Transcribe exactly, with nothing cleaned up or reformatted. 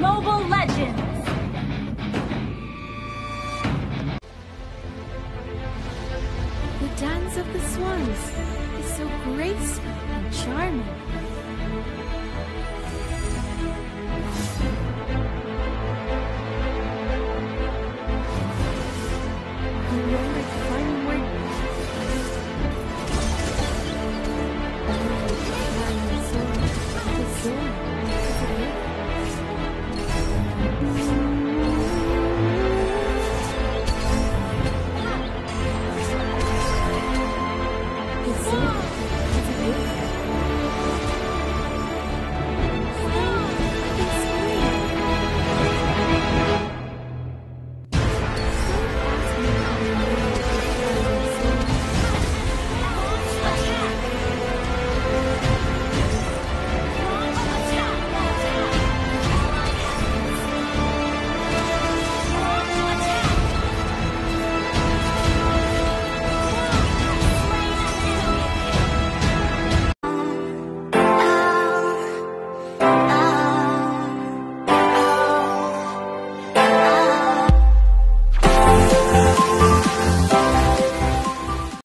Mobile Legends. The dance of the swans is so graceful and charming.